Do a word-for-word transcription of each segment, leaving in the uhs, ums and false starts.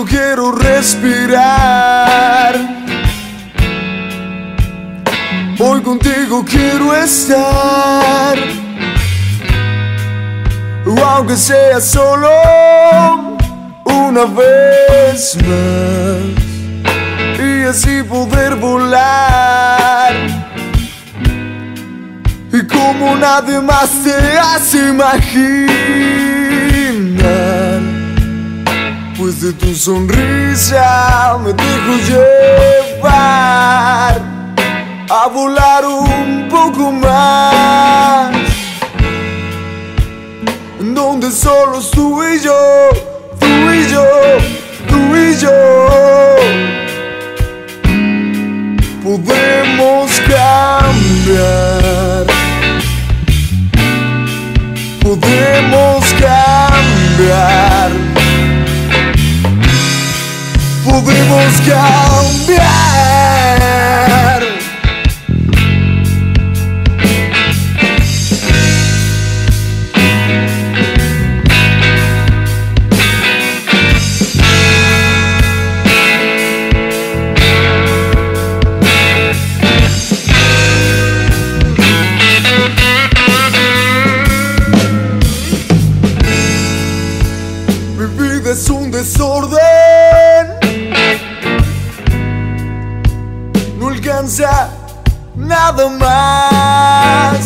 yo quiero respirar. Hoy contigo quiero estar, aunque sea solo una vez más, y así poder volar. Y como nadie más te hace imaginar, pues de tu sonrisa me dejo llevar a volar un poco más, donde solo es tú y yo, tú y yo, tú y yo podemos cambiar, podemos cambiar, podemos cambiar. Es un desorden, no alcanza nada más.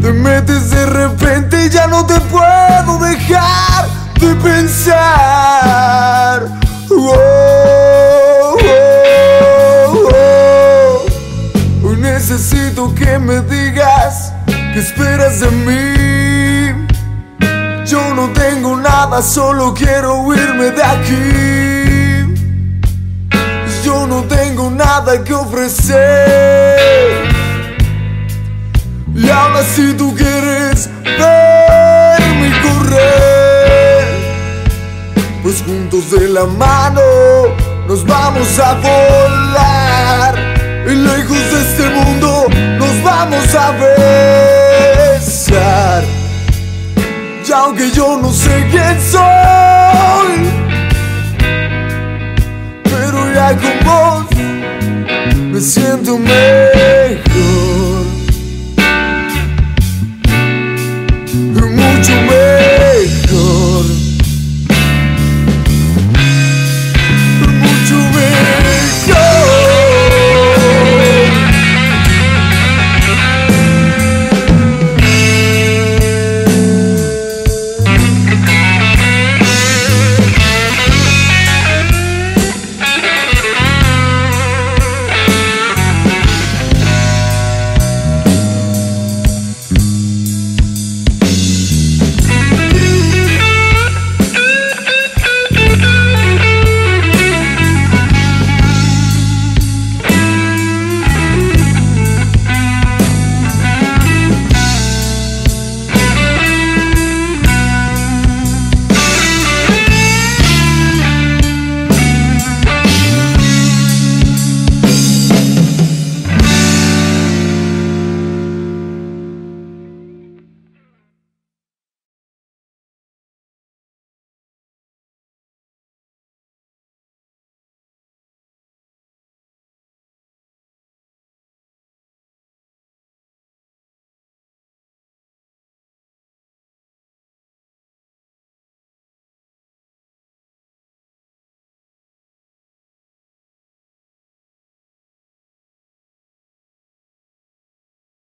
Te metes de repente y ya no te puedo dejar de pensar. Oh, oh, oh. Hoy necesito que me digas qué esperas de mí. Yo no tengo nada, solo quiero irme de aquí. Yo no tengo nada que ofrecer, y ahora si tú quieres verme correr, pues juntos de la mano nos vamos a volar, y lejos de este mundo nos vamos a besar. Y aunque yo no sé quién soy, pero ya con vos me siento mejor.